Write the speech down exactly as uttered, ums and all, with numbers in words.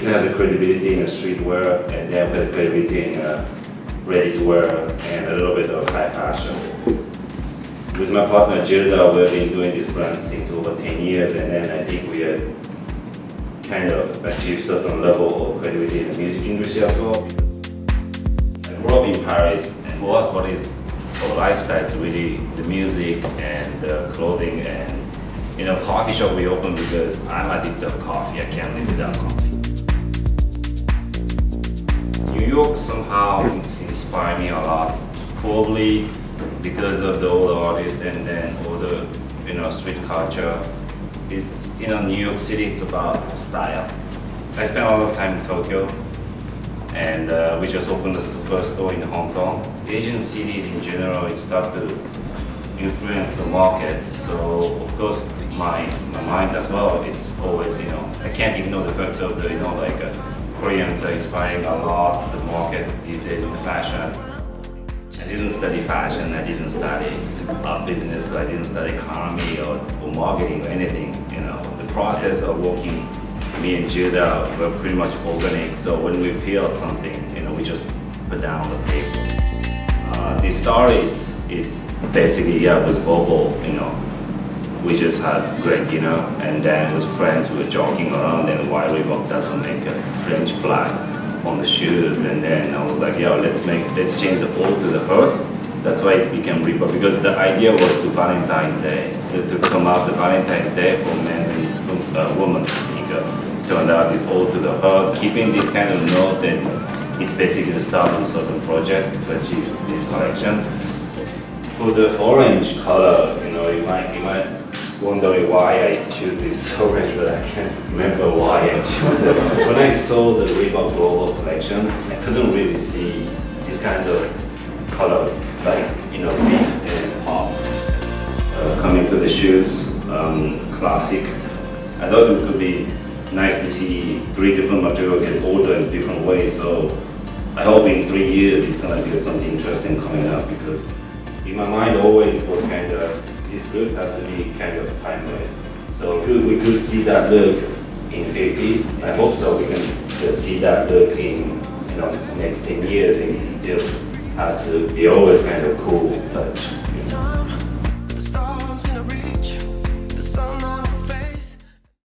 it's not the credibility in streetwear, and then with the credibility in uh, ready-to-wear and a little bit of high fashion. With my partner Gilda, we've been doing this brand since over ten years, and then I think we had kind of achieved certain level of credibility in the music industry as well. I grew up in Paris, and for us, what is our lifestyle is really the music and the clothing and. You know, coffee shop we open because I'm addicted to coffee. I can't live without coffee. New York somehow inspired me a lot, probably because of the old artists and then all the, you know, street culture. It's, you know, New York City, it's about styles. I spent a lot of time in Tokyo, and uh, we just opened the first store in Hong Kong. Asian cities in general, it started to influence the market, so of course my my mind as well. It's always, you know, I can't ignore the fact of the, you know, like uh, Koreans are inspiring a lot the market these days in fashion. I didn't study fashion. I didn't study uh, business. I didn't study economy or, or marketing or anything. You know, the process of working, me and Judah were pretty much organic. So when we feel something, you know, we just put down on the table. Uh, the story, it's it's. Basically, yeah, it was verbal, you know. We just had great dinner, and then with friends, we were joking around, and why we walked out to make a French flag on the shoes, and then I was like, yeah, let's make, let's change the O to the hurt. That's why it became Reebok, because the idea was to Valentine's Day, to come out the Valentine's Day for men and uh, women sneaker. Turned out it's O to the hurt, keeping this kind of note that it's basically the start of a certain project to achieve this collection. For the orange color, you know, you might, you might wonder why I choose this orange, but I can't remember why I chose it. When I saw the Reebok Global Collection, I couldn't really see this kind of color, like, you know, beef and pop. Uh, coming to the shoes, um, classic. I thought it could be nice to see three different materials get older in different ways, so I hope in three years it's going to get something interesting coming out, because in my mind always was kind of, this look has to be kind of timeless. So we could see that look in fifties. I hope so we can just see that look in, you know, next ten years, and it still has to be always kind of cool touch.